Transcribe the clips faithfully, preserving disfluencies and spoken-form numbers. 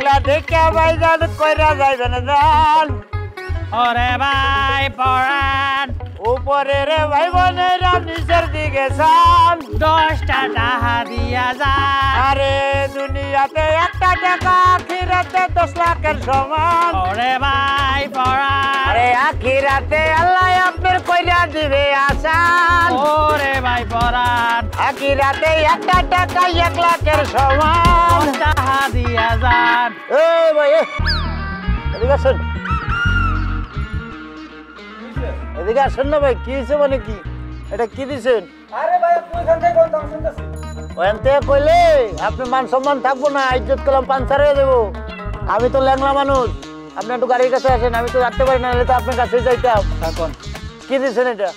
পাগলা দেখে বাইজান কইরা যাইবেন জাল। ওরে ভাই পরাণ উপরে রে ভাই বোনেরা নিচের দিকে চাল। দশটা টাকা দিয়া যায় আরে দুনিয়াতে একটা টাকা আখিরাতে দশ লাখের সমান। ওরে ভাই পরাণ আরে আখিরাতে আল্লাহ আপনার কইরা দিবে আসান। ওরে ভাই পরাণ আখিরাতে একটা টাকা এক লাখের সমান। টাকা দিয়া যান এ ভাই এদিকে শোন এদিকে আসেন না ভাই। কি হয়েছে মানে কি এটা কি দিচ্ছেন? ওখান থেকে কইলে আপনি মান সম্মান থাকবো না, ইজ্জত কলম পাঞ্চার হয়ে দেবো। আমি তো ল্যাংলা মানুষ, আপনি একটু গাড়ির কাছে আসেন, আমি তো রাখতে পারি না, হলে তো আপনার কাছে যাইতাম। এখন কি দিচ্ছেন এটা?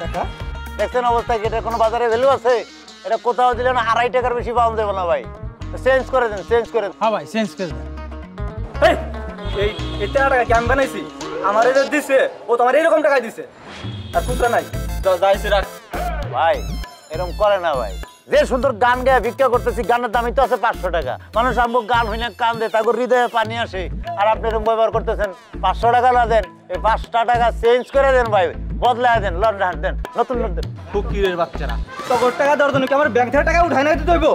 টাকা দেখছেন অবস্থা কি? এটা কোনো বাজারে ভ্যালু আছে? এটা কোথাও দিলে না আড়াই টাকার বেশি পাওয়া যাবে না ভাই। চেঞ্জ করে দেন, চেঞ্জ করে দেন। হ্যাঁ ভাই চেঞ্জ করে দেন। এই এটা টাকা কি আমি বানাইছি? আমার এটা দিছে ও তোমার এরকম টাকা দিছে আর পুত্রা নাই যাইছে রাখ। ভাই এরকম করে না ভাই, যে সুন্দর গান গায়ে ভিক্ষা করতেছি, গানের দামই তো আছে পাঁচশো টাকা। মানুষ আমগো গান হইনা কান দেয়, তারপর হৃদয়ে পানি আসে, আর আপনি এরকম ব্যবহার করতেছেন। পাঁচশো টাকা না দেন, এই পাঁচটা টাকা চেঞ্জ করে দেন ভাই, বদলায় দেন, লট হাট দেন, নতুন লোট দেন। ফকিরের বাচ্চারা তোর টাকা দেওয়ার জন্য কি আমার ব্যাংক থেকে টাকা উঠাই না দিতে হইব?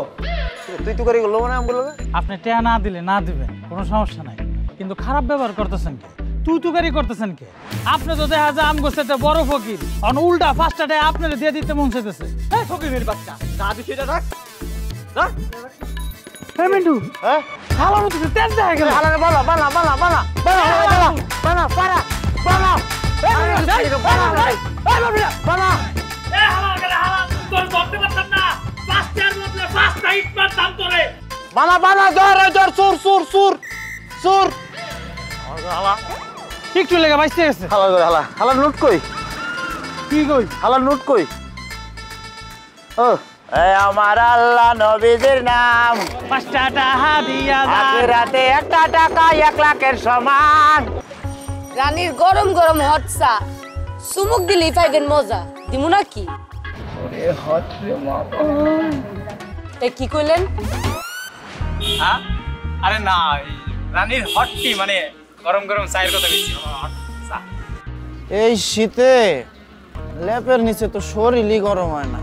তুই তো করে গেলো না বলবে আপনি টাকা না দিলে না দিবেন, কোনো সমস্যা নাই, কিন্তু খারাপ ব্যবহার করতেছেন কি? তুই তুকারি করতেছেন কে? আপনি তো দেখা যায় আম গোছে বড় ফকির, অন উল্টা ফার্স্টটা আপনার দিয়ে দিতে মন চাইতেছে। হ্যাঁ ফকিরের বাচ্চা যা দিছে এটা রাখ রাখ। হ্যাঁ মিন্টু হ্যাঁ হালা মতো তেল দেখা গেল হালা রে বলা বলা বলা বলা বলা বলা পারা বলা এই বলা এই বলা বলা এ হালা করে হালা তোর বলতে পারতাম না। ফার্স্টের মধ্যে ফার্স্ট হাইট মারতাম তোরে বলা বলা জোর জোর সুর সুর সুর সুর আর হালা একটু লেগে বাইসে গেছে। হালা হালা হালা নোট কই? কি কই হালা নোট কই? ও এ আমার আল্লাহ নবীর নাম পাঁচটা টাকা দিয়া দাও আখিরাতে একটা টাকা এক লাখের সমান। রানীর গরম গরম হটসা চুমুক দিলেই পাইবেন মজা, দিমু নাকি? ওরে হট রে বাবা তে কি কইলেন? হ্যাঁ আরে না রানীর হটটি মানে গরম গরম চায়ের কথা বলছি। এই শীতে লেপের নিচে তো শরীরই গরম হয় না,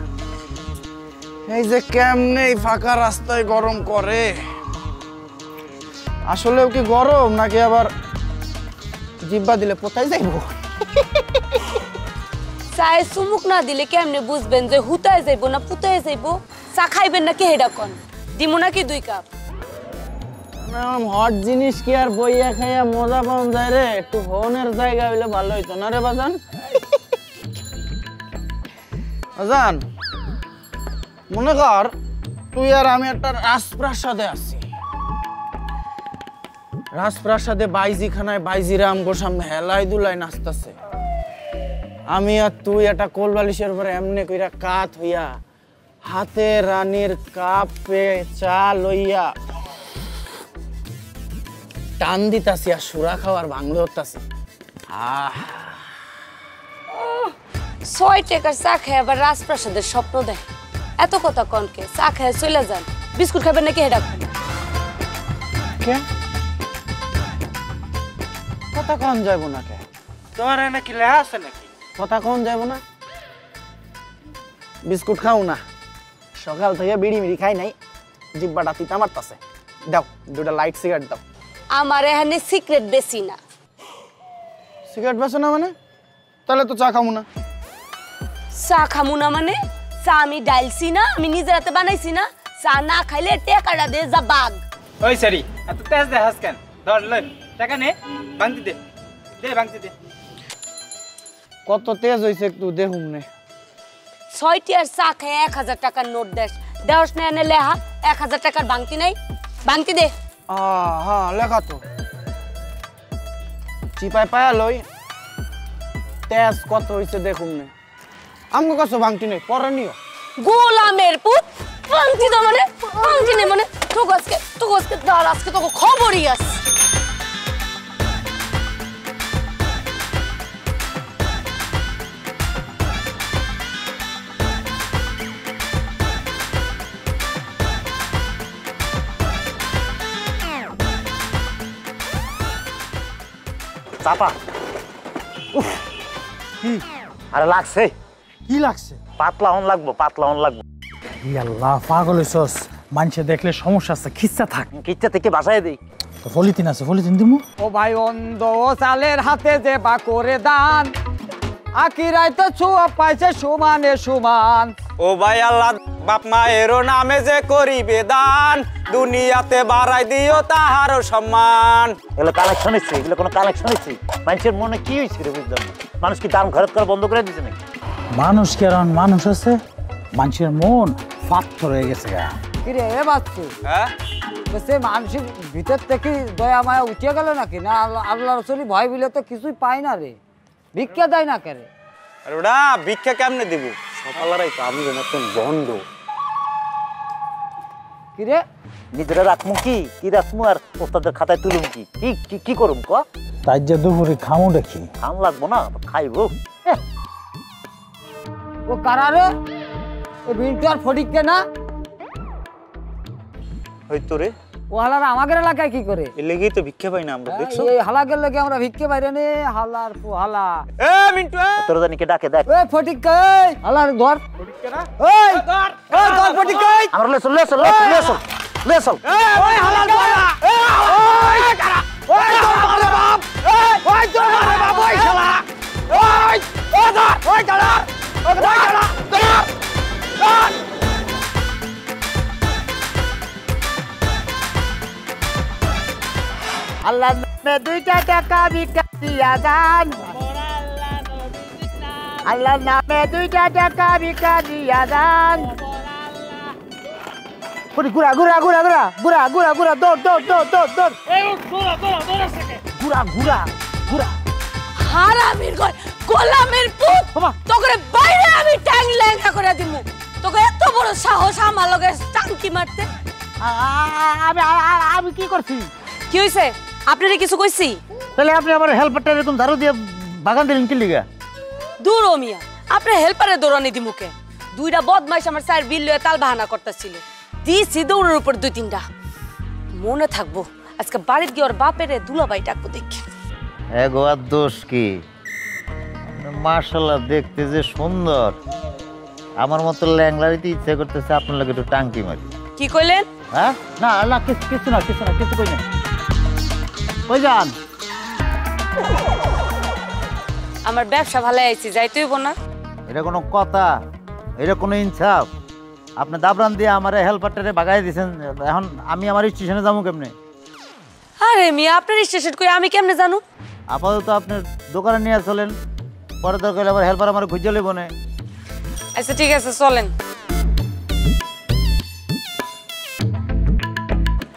এই যে কেমনে ফাঁকা রাস্তায় গরম করে। আসলেও কি গরম নাকি আবার জিব্বা দিলে কোথায় যাইব? চায়ে চুমুক না দিলে কেমনে বুঝবেন যে হুতায় যাইব না পুতায় যাইব? চা খাইবেন নাকি হেডা কন, দিমু নাকি দুই কাপ? হট জিনিস কি আর বইয়া খাইয়া মজা পাওয়া যায় রে? একটু ফোনের জায়গা হইলে ভালো হইতো না রে বাজান। বাজান মনে কর তুই আর আমি একটা রাজপ্রাসাদে আছি, রাজপ্রাসাদে বাইজিখানায় বাইজিরা আমগো সামনে হেলাই দুলাই নাচতেছে। আমি আর তুই একটা কোলবালিশের উপরে এমনি কইরা কাত হইয়া হাতে রানীর কাপে চা লইয়া টান দিতাছি আর সুরা খাওয়ার ভাঙলে হতাছি। ছয় টাকার চা খায় আবার রাজপ্রাসাদের স্বপ্ন দেয়। এত কথা কনকে, চা খায় চলে যান, বিস্কুট খাবেন নাকি হেডা খান? কথা কন যাইব না কে তোমার নাকি লেখা আছে নাকি? কথা কন যাইব না? বিস্কুট খাও না? সকাল থেকে বিড়ি মিড়ি খাই নাই, জিব্বাটা তিতা মারতাছে। দাও দুটা লাইট সিগারেট দাও। আমার এখানে সিগারেট বেশি না। সিগারেট বেশি না মানে? তাহলে তো চা খামু না। চা খামু না মানে? চা আমি ডালছি না, আমি নিজে রাতে বানাইছি না। চা না খাইলে টাকাটা দে যা বাগ। ওই সরি এত তেজ দে হাস কেন? ধর লই টাকা নে, ভাঙতি দে দে ভাঙতি দে। কত তেজ হইছে একটু দেখুম নে। ছয়টি আর চা খায় এক হাজার টাকার নোট দেশ দেওস না এনে লেহা এক হাজার টাকার ভাঙতি নাই, ভাঙতি দে। হ্যাঁ লেখা তো চিপাই পায়া লই, তেজ কত হয়েছে দেখুন। আমগো কাছে ভাঙটি নেই পরানিও গোলামের পুত ভাঙটি তো মানে ভাঙটি নেই মানে তোক আজকে তোক আজকে দাঁড় আজকে তোকে খবরই আছে। Yeah. চাপা কি আরে লাগছে কি লাগছে পাতলা অন লাগবো পাতলা অন লাগবো ইয়াল্লাহ পাগল হইছস মানুষে দেখলে সমস্যা আছে খিচ্চা থাক খিচ্চা থেকে বাঁচায় দেই তো পলিথিন আছে পলিথিন দিমু ও ভাই অন্ধ চালের হাতে যে বা করে দান আকিরাই তো ছোয়া পাইছে সমানে সমান ও ভাই আল্লাহ বাপ মায়েরও নামে যে করিবে দান দুনিয়াতে বাড়াই দিও তাহারও সম্মান এগুলো কালেকশন হচ্ছে এগুলো কোনো কালেকশন হচ্ছে মানুষের মনে কি হয়েছে রে বুঝলাম মানুষ কি দাম খরচ করা বন্ধ করে দিয়েছে নাকি মানুষ কারণ মানুষ আছে মানুষের মন পাথর হয়ে গেছে কিরে এ বাচ্চু হ্যাঁ সে মানুষের ভিতর থেকে দয়া মায়া উঠিয়ে গেল নাকি না আল্লাহ রসুলি ভয় বিলে তো কিছুই পায় না রে ভিক্ষা দেয় না করে আরে ওটা ভিক্ষা কেমনে দিব সকালারাই তো আমি নতুন বন্ধ কিরে নিজেরা রাখমু কি কি রাখমু আর ওস্তাদের খাতায় তুলুম কি কি কি করুম ক তাই যে দুপুরে খামু দেখি খাম লাগবো না খাইব ও কারারে এ বিলটার ফটিককে না হইতো রে ও হালার আমাদের এলাকায় কি করে এ লাগি তো ভিক্ষা পাই না আমরা দেখছো এই হালাকের লাগি আমরা ভিক্ষা পাই রে হালার পো হালা এ মিন্টু তোর জানিকে ডাকে দেখ ওই ফটিক এই হালার ধর ফটিককে না ওই ধর ওই ধর ফটিক এই আমরা লেছ লেছ লেছ লেছ ওই হালার ধরা ওই কারা ওই তোর মারে বাপ ওই তোর মারে বাপ ওই শালা ওই ও ধর ওই কারা ওই কারা ধর ধর আল্লাহ মে দুইটা টাকা ভিক্ষা দিয়া দান আল্লাহ নামে দুইটা টাকা ভিক্ষা দিয়া দান পুরি গুরা গুরা গুরা গুরা গুরা গুরা গুরা দৌড় দৌড় দৌড় দৌড় দৌড় এই গুরা গুরা গুরা থেকে গুরা গুরা গুরা হারামির কই গোলামের পুত তোরে বাইরে আমি ট্যাং লেখা করে দিমু তোকে এত বড় সাহস আমার লগে টাংকি মারতে আমি আমি কি করছি কি হইছে আপনারে কিছু কইছি তাহলে আপনি আমার হেল্পারটা এরকম ধারো দিয়ে বাগান দিলেন কি লিগা দূর ও মিয়া আপনি হেল্পারে দৌড়ানি দি মুকে দুইটা বদমাইশ আমার স্যার বিল লয়ে তাল বাহানা করতেছিল দিছি দৌড়ের উপর দুই তিনটা মনে থাকবো আজকে বাড়িতে গিয়ে ওর বাপেরে দুলাভাই ডাকবো দেখি এ গোয়ার দোষ কি মাশাআল্লাহ দেখতে যে সুন্দর আমার মতো ল্যাংলারিতে ইচ্ছে করতেছে আপনার লাগে একটু টাংকি মারি কি কইলেন হ্যাঁ না আল্লাহ কিছু কিছু না কিছু না কিছু কই না ওজান আমার ব্যবসা ভালো আইছি যাইতেই বনা এটা কোন কথা এটা কোন ইনসাফ আপনি দাবরান দিয়ে আমারে হেল্পারটারে ভাগাই দিবেন এখন আমি আমার স্টেশনে যামু কেমনে আরে মি আপনার স্টেশন কই আমি কেমনে জানু আপাতত আপনি দোকানে নিয়ে চলেন পরে দরকার আবার হেল্পার আমার খুঁজে লইব না আচ্ছা ঠিক আছে চলেন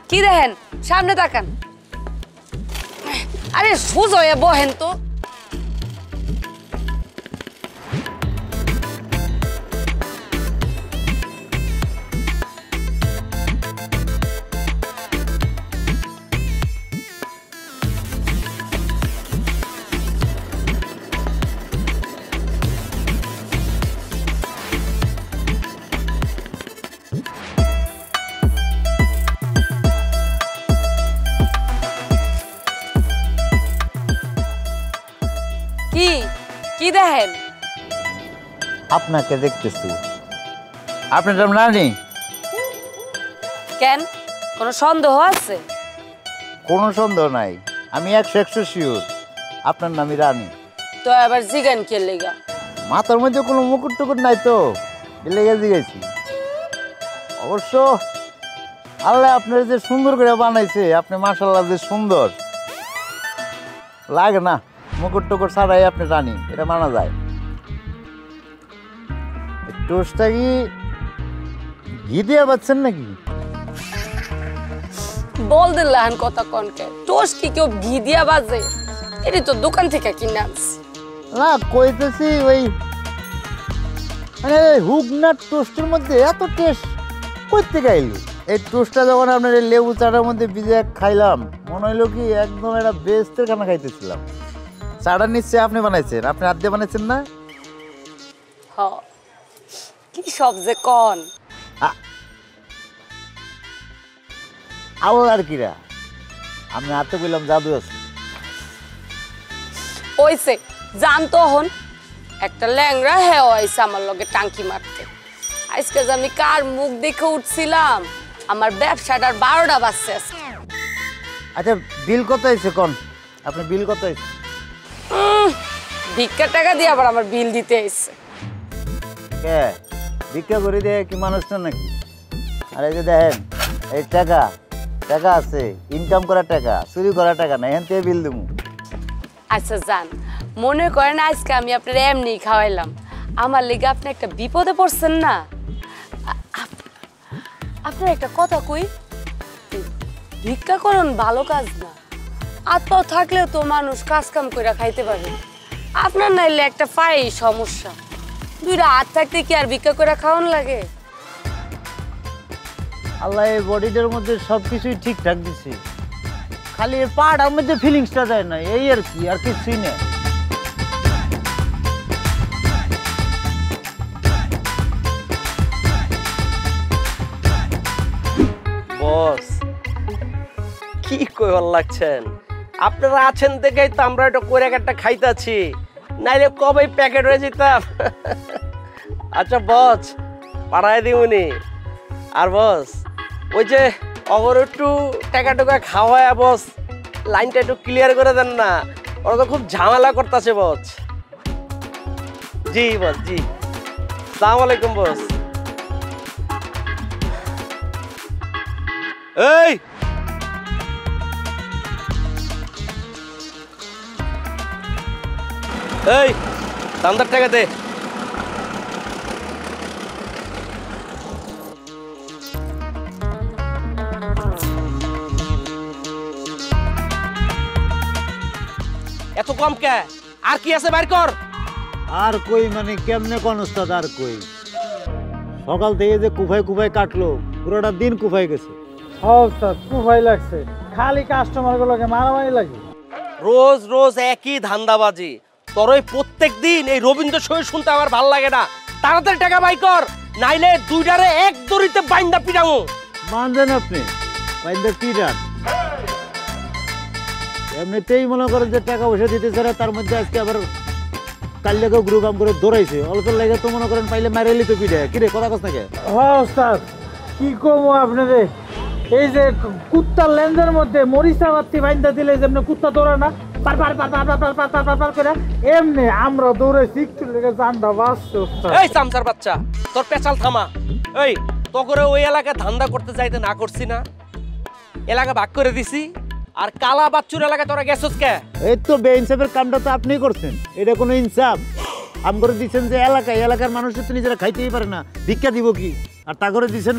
কি দেখেন সামনে তাকান আরে সোজা হয়ে বহেন তো আপনাকে দেখতেছি আপনার নাম নানি কেন কোন সন্দেহ আছে কোন সন্দেহ নাই আমি একশো একশো সিওর আপনার নামই রানী তো আবার জিগান কে লাগা মাথার মধ্যে কোনো মুকুট টুকুট নাই তো লেগে জিগেছি অবশ্য আল্লাহ আপনার যে সুন্দর করে বানাইছে আপনি মাশাআল্লাহ যে সুন্দর লাগে না মুকুট টুকুট ছাড়াই আপনি রানী এটা মানা যায় টোস্টটা কি ঘি দিয়ে বাচ্ছেন নাকি বল দিন লাহান কথা কনকে টোস্ট কি কেউ ঘি দিয়া বাজে এটা তো দোকান থেকে কিনে আনছি না কইতেছি ওই মানে হুগনার টোস্টের মধ্যে এত টেস্ট করতে গেল এই টোস্টটা যখন আপনার এই লেবু চাটার মধ্যে ভিজে খাইলাম মনে হইলো কি একদম একটা বেস্টের খানা খাইতেছিলাম চাটা নিশ্চয়ই আপনি বানাইছেন আপনি হাত দিয়ে বানাইছেন না হ্যাঁ কি সবজে কোন আল্লাহর কিরা আমি হাতে কইলাম জাদু আছে হইছে জানতো হন একটা ল্যাংড়া হে হইছে আমার লগে টাঙ্কি মারতে আজকে আমি কার মুখ দেখে উঠছিলাম আমার ব্যবসাটার বারোটা বাজছে আচ্ছা বিল কত হইছে কোন আপনি বিল কত হইছে ভিক্ষা টাকা দিয়ে আবার আমার বিল দিতে হইছে কে ভিক্ষা করে দেয় কি মানুষ না নাকি আরে যে দেখেন এই টাকা টাকা আছে ইনকাম করা টাকা চুরি করা টাকা না এনতে বিল দিমু আচ্ছা জান মনে করেন আজকে আমি আপনার এমনি খাওয়াইলাম আমার লিগে আপনি একটা বিপদে পড়ছেন না আপনার একটা কথা কই ভিক্ষা করুন ভালো কাজ না আত্মা থাকলেও তো মানুষ কাজ কাম করে খাইতে পারে আপনার নাইলে একটা পাই সমস্যা দুইটা হাত থাকতে কি আর ভিক্ষা করে খাওয়ান লাগে আল্লাহ এই বডিটার মধ্যে সবকিছুই ঠিকঠাক দিছে খালি এর পাটার মধ্যে ফিলিংসটা যায় না এই আর কি আর কিছুই না বস কি কইবার লাগছেন আপনারা আছেন দেখেই তো আমরা এটা করে একটা খাইতেছি নাইলে কবে প্যাকেট হয়ে যেতাম আচ্ছা বস পাড়ায় দিউনি আর বস ওই যে অগর একটু টাকা টাকা খাওয়ায় বস লাইনটা একটু ক্লিয়ার করে দেন না ওরা তো খুব ঝামেলা করতেছে বস জি বস জি আসসালামু আলাইকুম বস এই এই দামদার টাকা দে এত কম কে আর কি আছে বাইর কর আর কই মানে কেমনে কোন উস্তাদ আর কই সকাল থেকে যে কুফাই কুফাই কাটলো পুরোটা দিন কুফাই গেছে হ্যাঁ উস্তাদ কুফাই লাগছে খালি কাস্টমার গুলোকে মারামারি লাগে রোজ রোজ একই ধান্দাবাজি তোর ওই প্রত্যেক দিন এই রবীন্দ্রসঙ্গীত শুনতে আমার ভালো লাগে না তাড়াতাড়ি টাকা বাই কর নাইলে দুইটারে এক দড়িতে বাইন্দা পিটামো মানবেন আপনি বাইন্দা পিটান এমনিতেই মনে করেন যে টাকা পয়সা দিতে চায় তার মধ্যে আজকে আবার কাল্যাকে গ্রুপ আম করে দৌড়াইছে অল্প লাগে তো মনে করেন পাইলে মারেলি তো পিঠে কিরে কথা কস নাকি হ্যাঁ ওস্তাদ কি কমো আপনাদের এই যে কুত্তার লেন্সের মধ্যে মরিচা বাতি বাইন্দা দিলে যেমনি কুত্তা দৌড়ায় না পার পার পার পার পার পার পার পার করে এমনি আমরা দৌড়াইছি একটু লেগে জানটা বাঁচছে এই চামচার বাচ্চা তোর পেছাল থামা এই তো করে ওই এলাকায় ধান্দা করতে যাইতে না করছি না এলাকা ভাগ করে দিছি আর কালা বাচ্চুর এলাকায় তোরা গেছস কে এই তো বেইনসাফের কামটা তো আপনিই করছেন এটা কোনো ইনসাফ আম করে দিছেন যে এলাকায় এলাকার মানুষ তো নিজেরা খাইতেই পারে না ভিক্ষা দিব কি আর তা করে দিছেন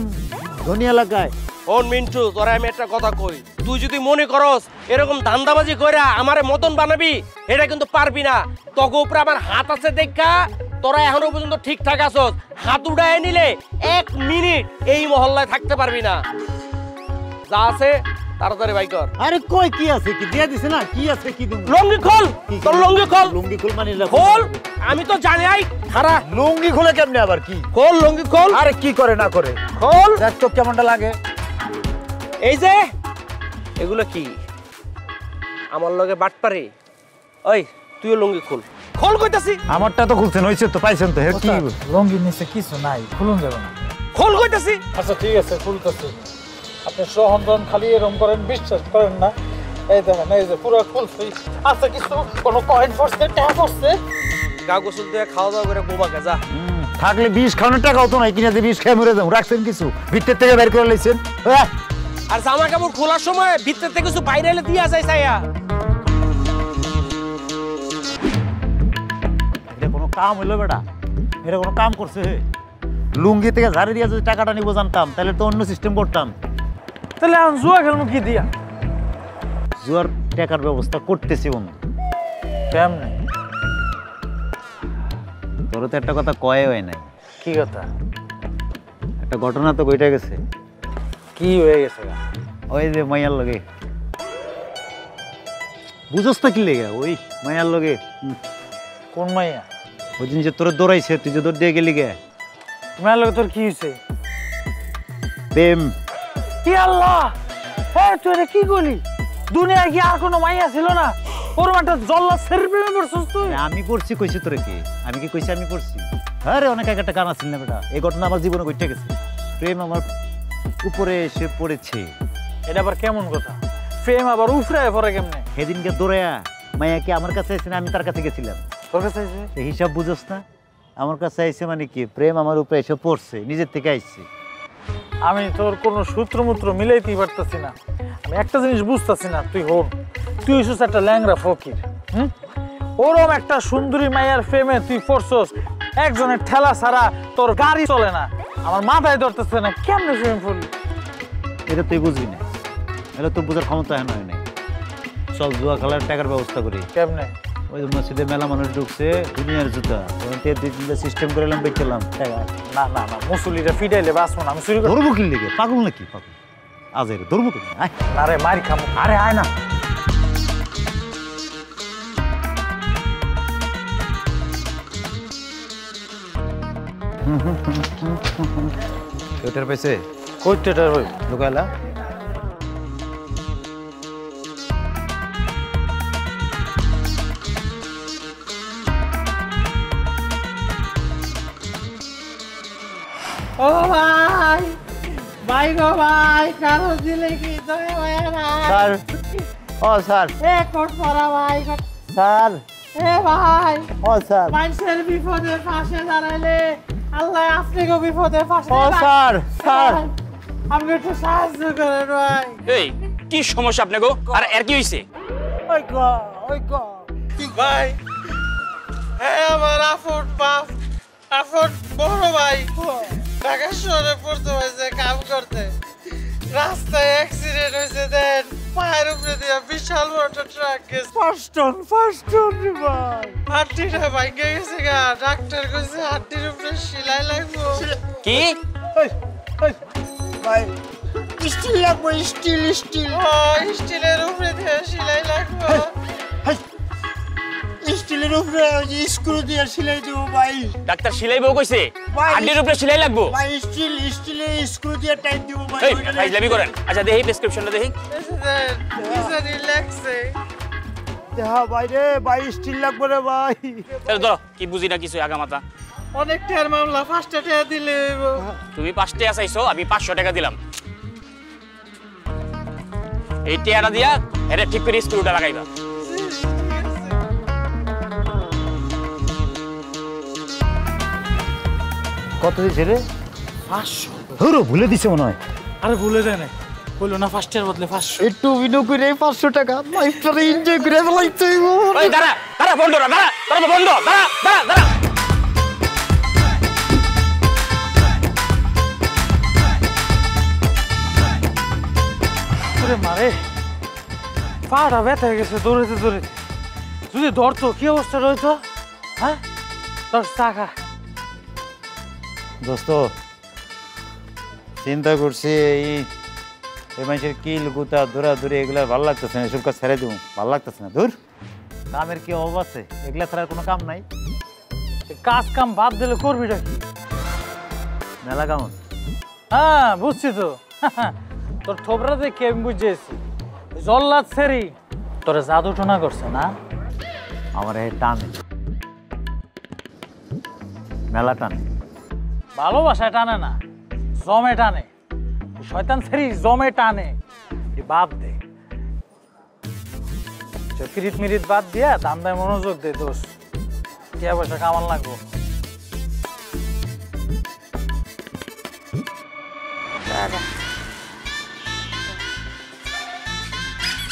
ধনী এলাকায় ওন মিন্টু তোরা আমি একটা কথা কই তুই যদি মনে করস এরকম ধান্দাবাজি কইরা আমারে মতন বানাবি এটা কিন্তু পারবি না তোকে উপরে আমার হাত আছে দেখা তোরা এখনো পর্যন্ত ঠিকঠাক আছস হাত উড়ায় নিলে এক মিনিট এই মহল্লায় থাকতে পারবি না যা আছে তাড়াতাড়ি ভাই কর আরে কই কি আছে কি দিয়া দিছে না কি আছে কি তুমি লঙ্গি খোল তোর লঙ্গি খোল লঙ্গি খোল মানে খোল আমি তো জানি আই খারা লঙ্গি খোলে কেমনে আবার কি খোল লঙ্গি খোল আরে কি করে না করে খোল দেখ তো কেমনটা লাগে এই যে এগুলো কি আমার লগে বাটপারে ওই তুইও লঙ্গি খোল খোল কইতাছি আমারটা তো খুলছেন হইছে তো পাইছেন তো কি লঙ্গি নিচে কিছু নাই খুলুন যাবে না খোল কইতাছি আচ্ছা ঠিক আছে খুলতাছি আপনি সহন্দন খালি এরম করেন বিশ্বাস করেন না এই দেখেন এই যে পুরো খুলছি আচ্ছা কিছু কোনো কয়েন পড়ছে টাকা পড়ছে গা গোসল দিয়ে খাওয়া দাওয়া করে বোবাকে যা থাকলে বিষ খাওয়ানোর টাকাও তো নাই কিনা যে বিষ খেয়ে মরে যাবো রাখছেন কিছু ভিতরের থেকে বের করে লেছেন হ্যাঁ আর জামা কাপড় খোলার সময় ভিতর থেকে কিছু বাইরে এলে দিয়ে যায় সাইয়া এটা কোনো কাম হইলো বেটা এটা কোনো কাম করছে লুঙ্গি থেকে ঝাড়ি দিয়ে যদি টাকাটা নিবো জানতাম তাহলে তো অন্য সিস্টেম করতাম তাহলে আমি জুয়া খেলবো কি দিয়া জুয়ার টাকার ব্যবস্থা করতেছি বন্ধু কেমনে তোর তো একটা কথা কয়ে হয় নাই কি কথা একটা ঘটনা তো ঘটে গেছে কি হয়ে গেছে ওই যে মাইয়ার লগে বুঝোস তো কি লেগে ওই মাইয়ার লগে কোন মাইয়া ওই দিন যে তোর দৌড়াইছে তুই যে দৌড় দিয়ে গেলি গে মায়ের লগে তোর কি হয়েছে প্রেম কি আল্লাহ তুই কি করলি দুনিয়ার কি আর কোনো মাইয়া ছিল না ওর একটা জল্লা সেরপ্রেমে পড়ছিস তুই? আমি পড়ছি কইছি তোরে কি? আমি কি কইছি আমি পড়ছি? আরে অনেক আগে একটা গান আছে না বেটা, এই ঘটনা আমার জীবনে ঘটে গেছে। প্রেম আমার উপরে এসে পড়েছে। এটা আবার কেমন কথা? প্রেম আবার উপরে পড়ে কেমনে? সেদিনকে দৌড়ায়া মাইয়া কি আমার কাছে এসে না আমি তার কাছে গেছিলাম? তোর কাছে এসে? এই হিসাব বুঝোস না? আমার কাছে আইসে মানে কি? প্রেম আমার উপরে এসে পড়ছে, নিজের থেকে আইসে। আমি তোর কোনো সূত্রমূত্র মিলাইতেই পারতেছি না। আমি একটা জিনিস বুঝতেছি না, তুই হন তুই হইছিস একটা ল্যাংরা ফকির। হুম, ওরম একটা সুন্দরী মায়ের প্রেমে তুই পড়ছস, একজনের ঠেলা ছাড়া তোর গাড়ি চলে না। আমার মাথায় ধরতেছে না কেমনে প্রেম করলি। এটা তুই বুঝবি না, এটা তোর বোঝার ক্ষমতা হয় না। চল জুয়া খেলার টাকার ব্যবস্থা করি। কেমনে? ওই মসজিদে মেলা মানুষ ঢুকছে, দুনিয়ার জুতা সিস্টেম করে এলাম, বেচলাম। না না না, মুসল্লিরা ফিডাইলে বাঁচবো না। আমি চুরি করে ধরবো কিনলে গে পাগল নাকি? পাগল আজ এর ধরবো কিনলে। আরে মারি খামো। আরে আয় না। ওটার পাইছে কই? টেটার হই ঢুকাইলা। ও ভাই ভাই গো ভাই, কারো দিলে কি তুমি স্যার? ও স্যার এ কোট পরা ভাই স্যার। এ ভাই ও স্যার, মানুষের বিপদে পাশে দাঁড়াইলে আল্লাহ আপনাকেও বিপদে পাশে। ও স্যার স্যার আমাকে একটু সাহায্য করেন ভাই। এই কি সমস্যা আপনাকে? আর এর কি হইছে? ওই গো ওই গো তুই ভাই, এ আমার আফট বাপ আফট বড় ভাই ঢাকা শহরে পড়তে হয়েছে কাম করতে। রাস্তায় অ্যাক্সিডেন্ট হয়েছে, দেন পায়ের উপরে দিয়ে বিশাল বড় ট্রাক গেছে। ফার্স্ট টন ফার্স্ট টন ভাই, হাড্ডিটা ভাঙে গেছে গা। ডাক্তার কইছে হাড্ডির উপরে সেলাই লাগবো। কি ভাই? স্টিল লাগবো, স্টিল স্টিল। ও স্টিলের উপরে দিয়ে সেলাই লাগবো। স্টিলের উপরে স্ক্রু দিয়ে সেলাই দেবো ভাই। ডাক্তার সেলাইবো কইছে? হাড়ের উপরে সেলাই লাগবো ভাই। স্টিল স্টিলে স্ক্রু দিয়ে টাইট দেবো ভাই। ভাই লাভি করেন। আচ্ছা দেখি প্রেসক্রিপশনটা দেখি। স্যার রিল্যাক্স এ দেহা ভাই রে। ভাই স্টিল লাগবো রে ভাই। এর ধরো কি বুঝি না কিছু আগা মাথা। অনেক টাকার মামলা, পাঁচ টাকা দিলে হইবো। তুমি পাঁচ টাকা চাইছো, আমি পাঁচশো টাকা দিলাম। এই টাকাটা দিয়া এর ঠিক করে স্ক্রুটা লাগাইবা। কত হয়েছে রে? পাঁচশো। ধরো ভুলে দিছে মনে হয়। আরে ভুলে যায় না, বললো না ফার্স্টের বদলে পাঁচশো। একটু বিনো করে পাঁচশো টাকা লাইফটারে এনজয় করে ফেলাইতে হইবো। ওই দাঁড়া দাঁড়া বন্ধুরা, দাঁড়া দাঁড়া বন্ধু, দাঁড়া দাঁড়া দাঁড়া। ওরে মারে পাড়া ব্যথা হয়ে গেছে দৌড়েতে দৌড়েতে। যদি ধরতো কি অবস্থা রইতো? হ্যাঁ দশ টাকা দোস্ত, চিন্তা করছি এই এই মানুষের কিল গুতা দৌড়াদৌড়ি এগুলো ভালো লাগতেছে না। এসব কাজ ছেড়ে দেবো, ভালো লাগতেছে না। ধুর, কামের কি অভাব আছে? এগুলা ছাড়া কোনো কাম নাই। কাজ কাম বাদ দিলে করবি নাকি? মেলা কাম আছে। হ্যাঁ বুঝছি তো, তোর থোবরাতে কি আমি বুঝেছি। জল্লাদ ছেড়ি তোরা জাদু টোনা করছে না? আমার এই টানে, মেলা টানে, ভালোবাসায় টানে না, জমে টানে। শয়তান সেরি জমে টানে। বাদ দে, চকিরিত মিরিত বাদ দিয়া দামদায় মনোযোগ দে দোষ। টিয়া পয়সা কামান লাগবো।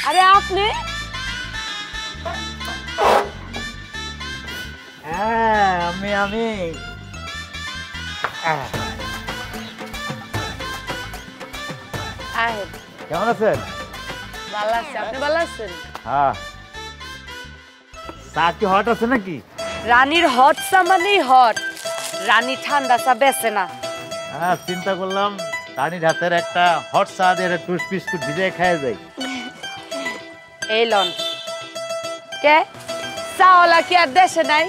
আরে আপনি হ্যাঁ আমি আমি কেমন আছেন? হট আছে নাকি? রানীর হট চা মানেই হট। রানী ঠান্ডা চা বেচে না। হ্যাঁ চিন্তা করলাম রানীর হাতের একটা হট চা দিয়ে টুস্ট বিস্কুট ভিজে খাওয়া যায়। এই লন। কে চাওলা কি আর দেশে নাই?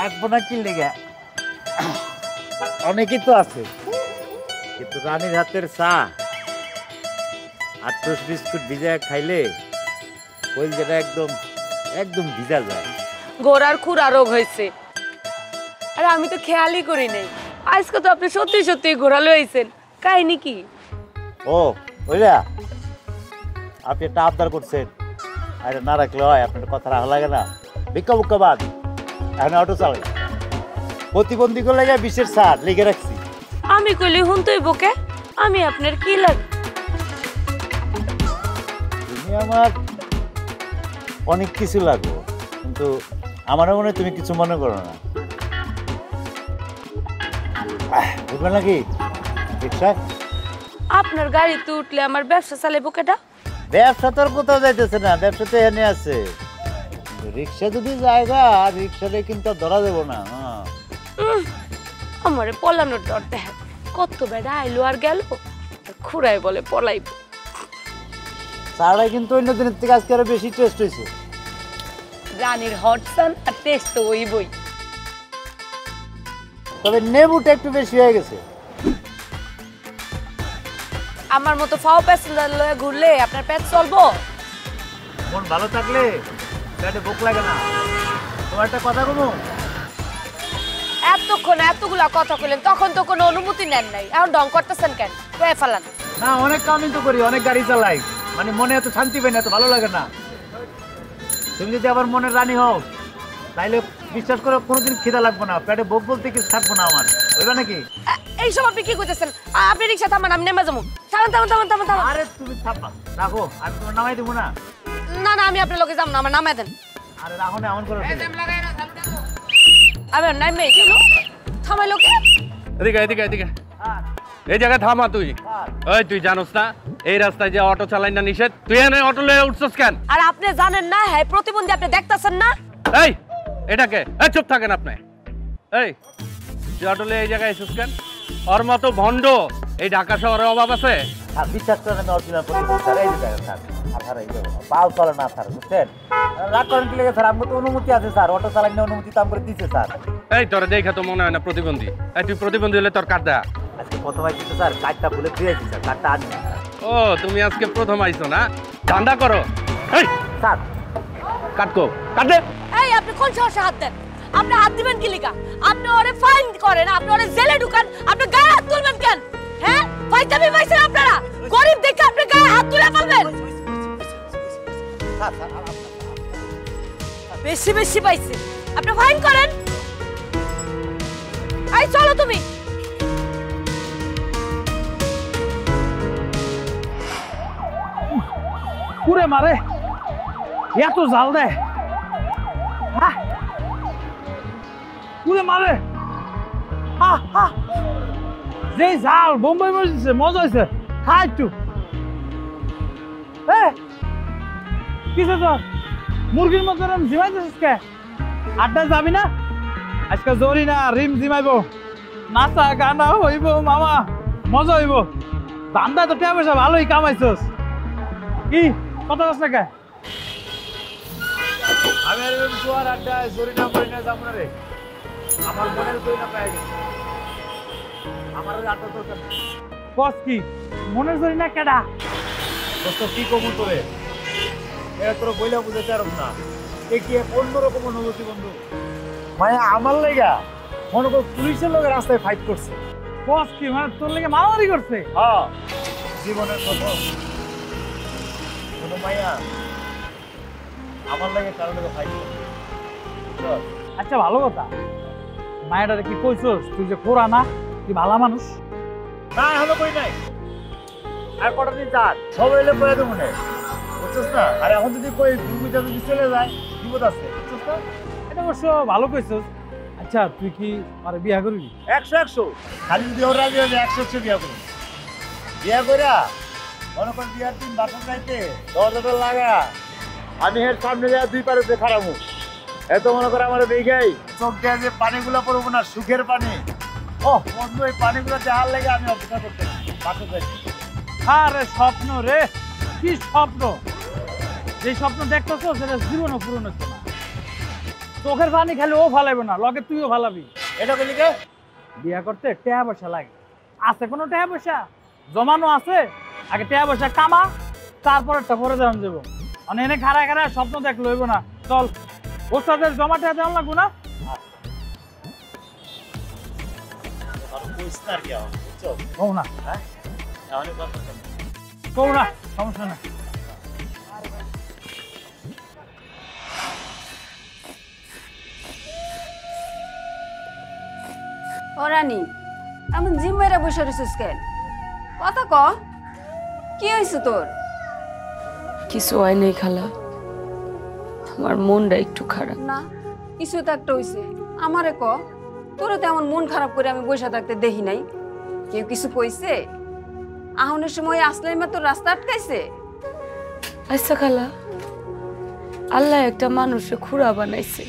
থাকবো না কি লেগা, অনেকেই তো আছে, কিন্তু রানীর হাতের চা আটশো বিস্কুট ভিজা খাইলে ওই যেটা একদম একদম ভিজা যায়। গোড়ার খুরা রোগ হয়েছে, আরে আমি তো খেয়ালই করি নাই। আজকে তো আপনি সত্যি সত্যি ঘোরালো হয়েছেন, কাহিনী কি? ও বুঝলা, আপনি একটা আবদার করছেন, আরে না রাখলে হয়, আপনার কথা রাখা লাগে না। ভিক্ষা বুক্কা বাদ, এখন অটো চালাই। প্রতিবন্ধী লাগে বিশের সার লিখে রাখছি। আমি কইলি হুন তুই বকে, আমি আপনার কি লাগে? তুমি আমার অনেক কিছু লাগো, কিন্তু আমার মনে তুমি কিছু মনে করো না, বুঝবে নাকি? আপনার গাড়ি তো উঠলে আমার ব্যবসা চালে বুকেটা। ব্যবসা তোর কোথাও যাইতেছে না, ব্যবসা তো এনে আছে। রিক্সা যদি জায়গা আর রিক্সাটা কিন্তু ধরা দেবো না। আমারে পলানোর ডর দেখ, কত বেড়া আইলো আর গেল, খুড়াই বলে পলাইব। সারাই কিন্তু অন্য দিনের থেকে আজকে আরো বেশি টেস্ট হয়েছে। রানীর হটসান আর টেস্ট তো ওই বই, তবে নেবুটা একটু বেশি হয়ে গেছে। আমার মতো ফাও প্যাসেঞ্জার লয়ে ঘুরলে আপনার পেট চলবো? মন ভালো থাকলে পেটে ভোক লাগে না। তোমার একটা কথা বলবো? এতক্ষণ এতগুলা কথা কইলেন, তখন তো কোনো অনুমতি নেন নাই, এখন ঢং করতেছেন কেন? কয়ে ফেলান না, অনেক কামই তো করি, অনেক গাড়ি চালাই, মানে মনে এত শান্তি পাই না, এত ভালো লাগে না। তুমি যদি আবার মনের রানী হও তাইলে বিশ্বাস করে কোনোদিন খিদা লাগবে না, পেটে ভোক বলতে কিছু থাকবো না আমার, বুঝবা নাকি? এইসব আপনি কি করতেছেন? আপনি রিক্সা থামান, আমি নেমে যাবো। থামান থামান থামান থামান থামান। আরে তুমি থামবা, রাখো, আমি তোমার নামাই দেবো না। না না, আমি আপনার লোকে যাবো না, আমার নামাই দেন। আরে রাখো না, এমন করো। আমি আর নামে কেন থামাই লোকে? এদিকে এদিকে এদিকে এই জায়গায় থামা তুই। ওই তুই জানোস না এই রাস্তায় যে অটো চালাই না নিষেধ? তুই এনে অটো লয়ে উঠছস কেন? আর আপনি জানেন না হ্যাঁ প্রতিবন্ধী, আপনি দেখতাছেন না? এই এটাকে এই চুপ থাকেন আপনি। এই তুই অটো লয়ে এই জায়গায় এসেছিস কেন? ওর মতো ভণ্ড এই ঢাকা শহরে অভাব আছে? বিশ্বাস করেন আমি অরিজিনাল প্রতিবন্ধী, এই জায়গায় স্যার আধার এই পাও চলে না স্যার, বুঝছেন? রাগ করেন কি লাগে স্যার? আমার তো অনুমতি আছে স্যার, অটো চালানোর অনুমতি তো আমরা দিয়েছে স্যার। এই তোর দেখা তো মনে হয় না প্রতিবন্ধী। এই তুই প্রতিবন্ধী হলে তোর কাট দা। আজকে কত ভাই দিতে স্যার, কাটটা ভুলে দিয়েছি স্যার, কাটটা আনি। ও তুমি আজকে প্রথম আইছো না, ঠান্ডা করো। এই স্যার কাটকো কাট দে। এই আপনি কোন সাহসে হাত দেন? আপনি হাত দিবেন কি লিগা? আপনি ওরে ফাইন করেন, আপনি ওরে জেলে ঢুকান, আপনি গায়ে হাত তুলবেন কেন? হ্যাঁ ভাইটামি ভাইছেন আপনারা, গরিব দেখে আপনি গায়ে হাত তুলে ফেলবেন। বেশি বেশি পাইছেন, আপনি ফাইন করেন। এই চলো তুমি। পুরে মারে এত জাল দে, মুরগির মতো আড্ডা যাবি না আজকে? জরি না রিম জিমাইব, নাচা গানা হইব মামা, মজা হইব। দান্দা তো টাকা পয়সা ভালোই কামাইছস, কি কথা বলছ কে? আমি আর আড্ডা জরি না করি না যাব না রে, আমার মনের জোর না পায় গেছে। আমার আড্ডা তো বস কি মনের জোর না কেডা বস কি কমু তোরে? এরা তোর বইলা বুঝাতে পারব না, এগিয়ে অন্যরকম অনুভূতি বন্ধু। মানে আমার লেগা মনে কর পুলিশের লোকের রাস্তায় ফাইট করছে। বস কি মানে তোর লেগে মারামারি করছে? হ্যাঁ জীবনের প্রথম কোনো মায়া আমার লেগে কারো লেগে ফাইট করছে। আচ্ছা ভালো কথা, মায়েরা কি কইছস তুই যে খোরা না, তুই ভালো মানুষ না? হলো কই নাই, আর কটা দিন যাক সবাই এলে কয়ে দেবো না, বুঝছস না? আর এখন যদি কই দুর্মিতা যদি চলে যায় বিপদ আছে, বুঝছস না? এটা অবশ্য ভালো কইছস। আচ্ছা তুই কি আর বিয়া করবি? একশো একশো খালি যদি ওর রাজি হয়ে একশো একশো বিয়া করবি। বিয়া করে মনে কর বিয়ার দিন বাসন যাইতে দরজাটা লাগা, আমি এর সামনে যাওয়া দুই পারে যে খারাপ হোক, এত মনে করে আমার বেগাই চোখ দেওয়া যে পানিগুলো পড়বো না, সুখের পানি। ও বন্ধু এই পানিগুলো দেওয়ার লেগে আমি অপেক্ষা করতে বাসে যাই। আরে স্বপ্ন রে, কি স্বপ্ন! যে স্বপ্ন দেখতেছো সেটা জীবনও পূরণ হচ্ছে না। চোখের পানি খালি ও ফালাইবে না, লগে তুইও ফালাবি। এটা কি লিখে? বিয়া করতে টাকা পয়সা লাগে। আছে কোনো টাকা পয়সা? জমানো আছে? আগে টাকা পয়সা কামা, তারপরেরটা পরে জান দেব। মানে এনে খারা খারা স্বপ্ন দেখ লইব না, চল ওস্তাদের জমাটা দেন লাগবো না। সমস্যা না। ও রানী, এমন জিম মেরে বসে রয়েছিস কেন? কথা ক, কি হয়েছে তোর? কিছু হয় নাই খালা, আমার মনটা একটু খারাপ। না, কিছু তো একটা হয়েছে, আমারে ক। তোরা তো এমন মন খারাপ করে আমি বসে থাকতে দেখি নাই। কেউ কিছু কইছে? আহনের সময় আসলেই মা তোর রাস্তা আটকাইছে। আচ্ছা খালা, আল্লাহ একটা মানুষে খুঁড়া বানাইছে,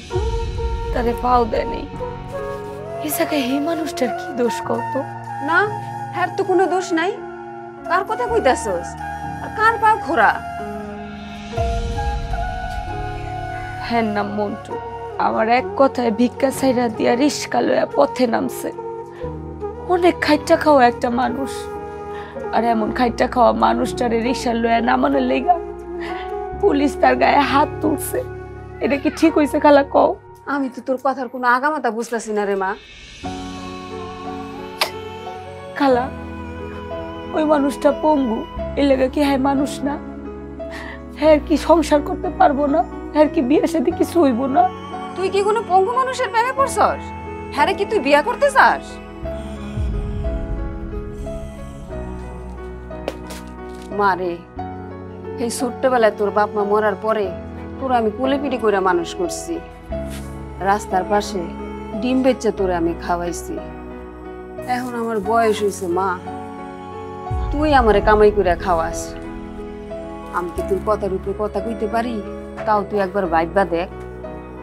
তারে পাও দেয় নেই। এসাকে হে মানুষটার কি দোষ কত? না, হ্যার তো কোনো দোষ নাই। কার কথা কইতাছস? আর কার পা খোরা? হ্যাঁ না মন্টু, আমার এক কথায় ভিক্ষা ছাইরা দিয়া রিস্কা লয়া পথে নামছে। অনেক খাইটা খাওয়া একটা মানুষ, আর এমন খাইটা খাওয়া মানুষটারে রিক্সা লয়া নামানোর লেগা পুলিশ তার গায়ে হাত তুলছে। এটা কি ঠিক হইছে খালা কও? আমি তো তোর কথার কোনো আগামাতা বুঝতেছি না রে মা। খালা, ওই মানুষটা পঙ্গু, এর লেগে কি হ্যাঁ মানুষ না? হ্যাঁ কি সংসার করতে পারবো না? হ্যাঁ কি বিয়ের সাথে কিছু হইব না? তুই কি কোনো পঙ্গু মানুষের প্রেমে পড়ছস? হ্যাঁ কি তুই বিয়া করতে চাস? মারে, এই ছোট্টবেলায় তোর বাপ মা মরার পরে তোর আমি কোলে পিটি করে মানুষ করছি। রাস্তার পাশে ডিম বেচে তোরে আমি খাওয়াইছি। এখন আমার বয়স হয়েছে মা, তুই আমারে কামাই করে খাওয়াস। আমি কি তোর কথার উপরে কথা কইতে পারি? তাও তুই একবার ভাইবা দেখ।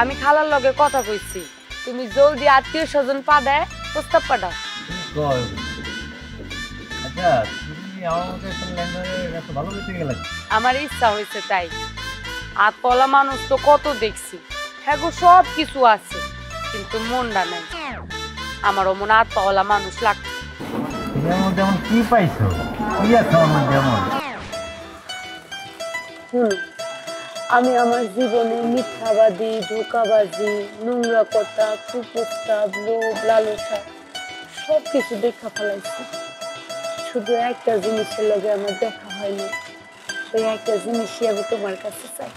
আমি খালার লগে কথা কইছি, তুমি জলদি আত্মীয় স্বজন পা দেয় প্রস্তাব পাঠাও। আমার ইচ্ছা হয়েছে তাই, আর পলা মানুষ তো কত দেখছি, হ্যাঁ গো সব কিছু আছে কিন্তু মনটা নেই। আমারও মনে আর পলা মানুষ লাগতো। যেমন কি পাইছো? আমি আমার জীবনে মিথ্যাবাদী, ধোকাবাজি, নোংরা কথা, কুপ্রস্তাব, লোভ লালসা সব কিছু দেখা ফেলাইছি। শুধু একটা জিনিসের লগে আমার দেখা হয়নি, ওই একটা জিনিসই আমি তোমার কাছে চাই।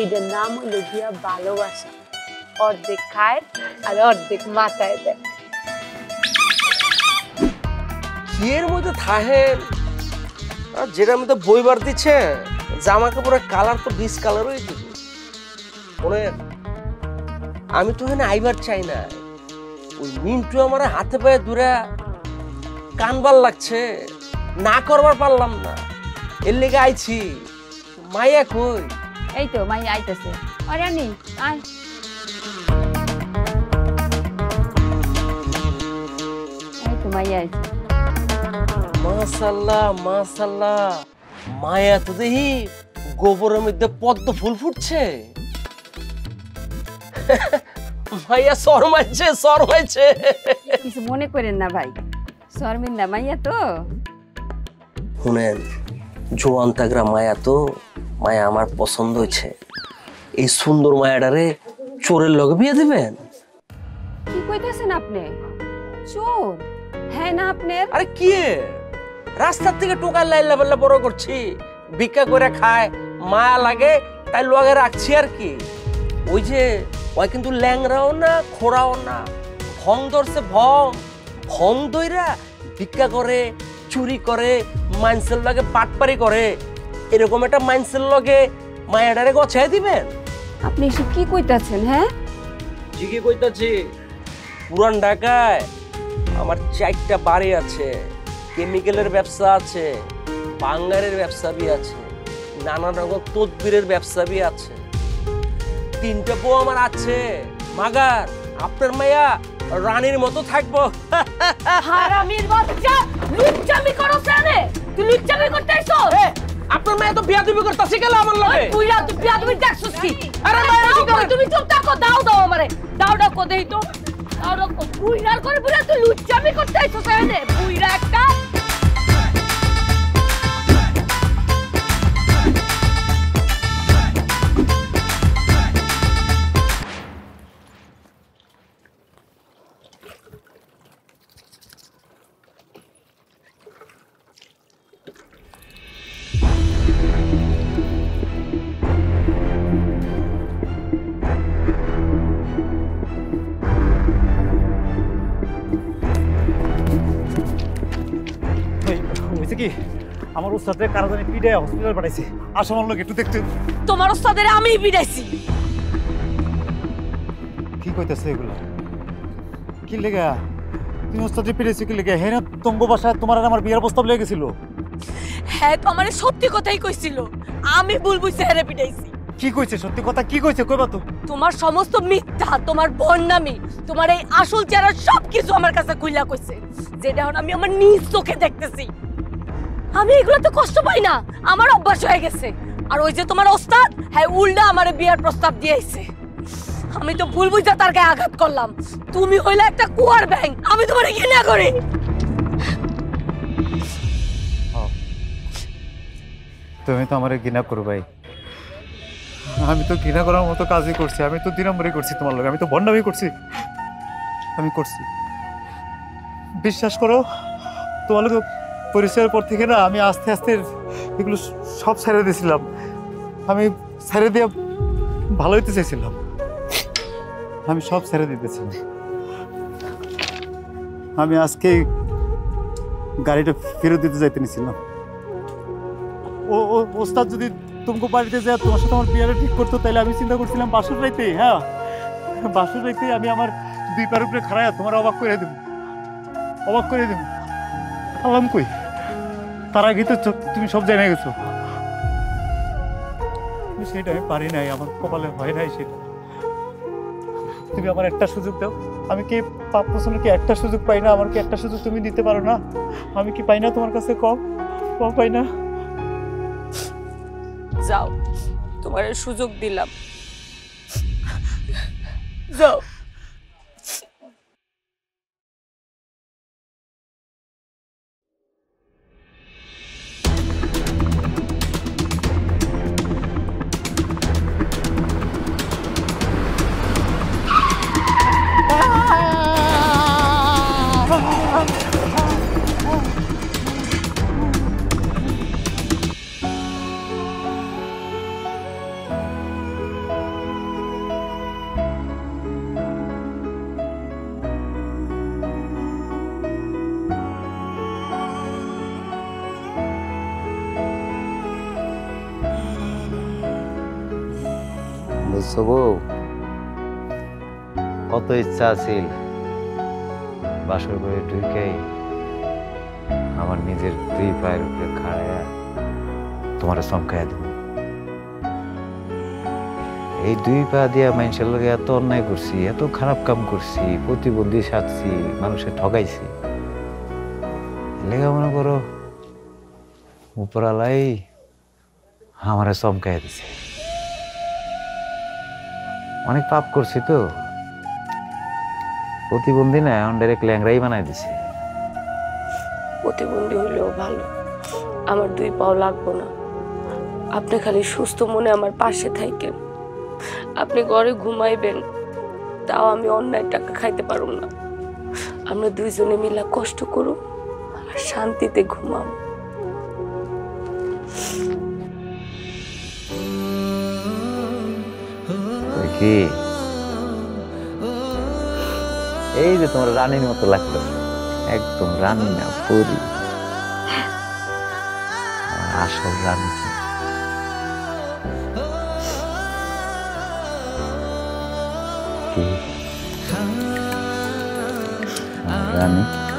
এইটার নাম হলো গিয়া ভালোবাসা, অর্ধেক খায় আর অর্ধেক মাথায় দেয়। এর মধ্যে থাহে আর যেটার মধ্যে বইবার দিচ্ছে জামা কাপড়ের কালার তো বিশ কালার হয়েছে। আমি তো এখানে আইবার চাই না, ওই মিন্টু আমার হাতে পায়ে দূরে কানবার লাগছে, না করবার পারলাম না, এর লেগে আইছি। মাইয়া কই? এই তো মাইয়া আইতেছে। আরে আনি আয়। এই তো মাইয়া আইছে। মাশাআল্লাহ মাশাআল্লাহ, মায়া তো দেখি গোবরের মধ্যে পদ্ম ফুল ফুটছে। মাইয়া শরমাইছে শরমাইছে। কিছু মনে করেন না ভাই, শর্মিন্দা মাইয়া তো। শুনেন, জোয়ান তাগরা মায়া তো, মায়া আমার পছন্দ হয়েছে। এই সুন্দর মায়াটারে চোরের লগে বিয়ে দিবেন? কি কইতেছেন আপনি? চোর? হ্যাঁ না আপনার। আরে কি রাস্তার থেকে টোকার লাইলা পাল্লা বড় করছি, ভিক্ষা করে খায়, মায়া লাগে তাই লগে রাখছি আর কি। ওই যে ওই কিন্তু ল্যাংরাও না খোড়াও না, ভং ধরছে ভং, ভং দইরা ভিক্ষা করে, চুরি করে, মাইন্সের লগে পাটপারি করে, এরকম একটা মাইন্সের লগে মায়াডারে গছাই দিবেন? আপনি এসব কি কইতাছেন? হ্যাঁ ঠিকই কইতাছি। পুরান ঢাকায় আমার চারটা বাড়ি আছে, কেমিক্যালের ব্যবসা আছে, বাঙ্গারের ব্যবসা বি আছে, নানা রকম তদবিরের ব্যবসা বি আছে, তিনটা বউ আমার আছে। মাগার আপনার মায়া রানীর মতো থাকবো। হারামির বাচ্চা, লুচ্চামি করছ রে তুই, লুচ্চামি করতেছ। আপনার মায়া তো বিয়াদবি করতেছে কেন আমার লগে? তুই আর তুই বিয়াদবি দেখছস কি? আরে মায়া কি করে? তুমি চুপ থাকো, দাও দাও আমারে, দাও দাও কো দেই তো। আর কো বুইরা করে বুইরা তুই লুচ্চামি করতেছ রে, বুইরা একটা। আমার উস্তাদের কারা জানি পিডায় হসপিটাল পাঠাইছে, আসামার লোক একটু দেখতে। তোমার উস্তাদের আমি পিডাইছি? কি কইতাছে এগুলো? কি লেগা তুমি উস্তাদের পিডাইছো? কি লেগা? হেরা তঙ্গ বাসায় তোমার আর আমার বিয়ের প্রস্তাব লেগে গেছিল। হ্যাঁ তো আমারে সত্যি কথাই কইছিল, আমি ভুল বুঝে হেরা পিডাইছি। কি কইছে? সত্যি কথা কি কইছে কইবা তো। তোমার সমস্ত মিথ্যা, তোমার বন্নামি, তোমার এই আসল চেহারা সবকিছু আমার কাছে কইলা কইছে, যেটা হন আমি আমার নিজ চোখে দেখতেছি। আমি এগুলো তো কষ্ট পাই না, আমার অভ্যাস হয়ে গেছে। আর ওই যে তোমার ওস্তাদ, হ্যাঁ উল্টা আমারে বিয়ার প্রস্তাব দিয়েছে, আমি তো ভুল বুঝা তার গায়ে আঘাত করলাম। তুমি হইলে একটা কুয়ার ব্যাঙ, আমি তোমারে ঘৃণা করি। তুমি তো আমারে ঘৃণা করো ভাই, আমি তো ঘৃণা করার মতো কাজই করছি। আমি তো দিনামরি করছি তোমার লগে, আমি তো বন্ডামি করছি, আমি করছি। বিশ্বাস করো তোমার লগে পরিচয়ের পর থেকে না আমি আস্তে আস্তে এগুলো সব ছেড়ে দিয়েছিলাম। আমি ছেড়ে দিয়ে ভালো হইতে চাইছিলাম, আমি সব ছেড়ে দিতেছিলাম। আমি আজকে গাড়িটা ফেরত দিতে যাইতে নিছিলাম। ও ওস্তাদ যদি তোমাকে বাড়িতে যায় তোমার সাথে আমার বিয়ারে ঠিক করতো, তাহলে আমি চিন্তা করছিলাম বাসুর রাইতেই, হ্যাঁ বাসুর রাইতেই আমি আমার দুই পায়ের উপরে খাড়ায় তোমার অবাক করে দেব, অবাক করে দেব। আলাম কই? তার আগে তো তুমি সব জানিয়ে গেছো। আমি সেটা আমি পারি নাই, আমার কপালে হয় নাই সেটা। তুমি আমার একটা সুযোগ দাও, আমি কি পাপ পছন্দ কি একটা সুযোগ পাই না? আমার কি একটা সুযোগ তুমি দিতে পারো না? আমি কি পাই না তোমার কাছে? কম কম পাই না? যাও, তোমার সুযোগ দিলাম, যাও। কত ইচ্ছা আছিল বাসর ঘরে ঢুকে আমার নিজের দুই পায়ের উপরে খাড়াইয়া তোমার চমকাইয়া দেব। এই দুই পা দিয়া মানুষের লগে এত অন্যায় করছি, এত খারাপ কাম করছি, প্রতিবন্ধী সাজছি, মানুষের ঠকাইছি, লেখা মনে করো উপরালাই আমারে চমকাইয়া দিছে। অনেক পাপ করছি তো, প্রতিবন্ধী না এখন ডাইরেক্ট ল্যাংরাই বানাই দিছে। প্রতিবন্ধী হইলেও ভালো, আমার দুই পাও লাগবো না। আপনি খালি সুস্থ মনে আমার পাশে থাকেন, আপনি ঘরে ঘুমাইবেন, তাও আমি অন্যায় টাকা খাইতে পারব না। আমরা দুইজনে মিলা কষ্ট করুন আর শান্তিতে ঘুমাব। এই যে তোমার রানীর মতো লাগতো, একদম রানী না পরি, আসল রানী। রানী